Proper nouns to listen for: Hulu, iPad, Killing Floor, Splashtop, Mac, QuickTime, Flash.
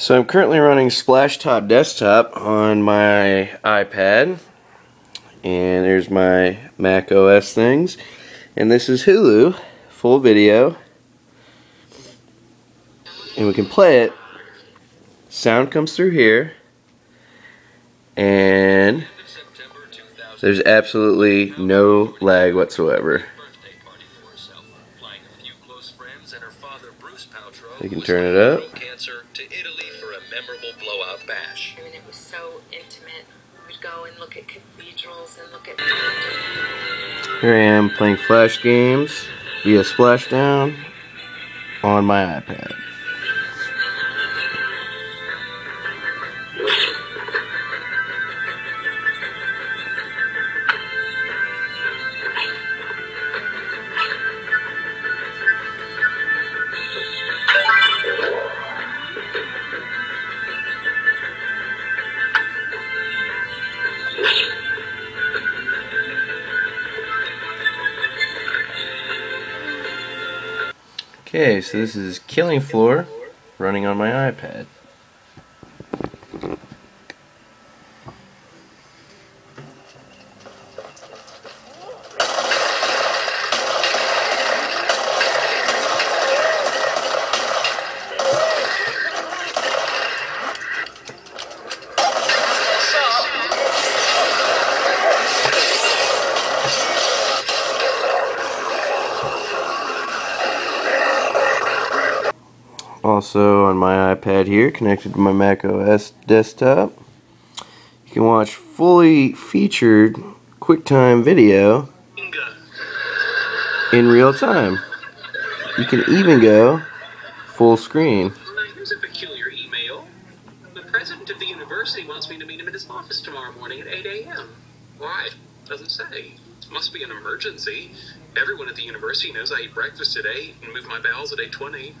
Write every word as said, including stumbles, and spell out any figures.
So I'm currently running Splashtop desktop on my iPad, and there's my Mac O S things, and this is Hulu full video, and we can play it. Sound comes through here, and there's absolutely no lag whatsoever. You can turn it up. Memorable blowout bash. I mean, it was so intimate. We'd go and look at cathedrals and look at. Here I am playing flash games via Splashdown on my iPad. Okay, so this is Killing Floor running on my iPad. Also on my iPad here, connected to my Mac O S desktop, you can watch fully featured QuickTime video in real time. You can even go full screen. Here's a peculiar email. The president of the university wants me to meet him at his office tomorrow morning at eight A M Why? Doesn't say. Must be an emergency. Everyone at the university knows I eat breakfast today and move my bowels at eight twenty.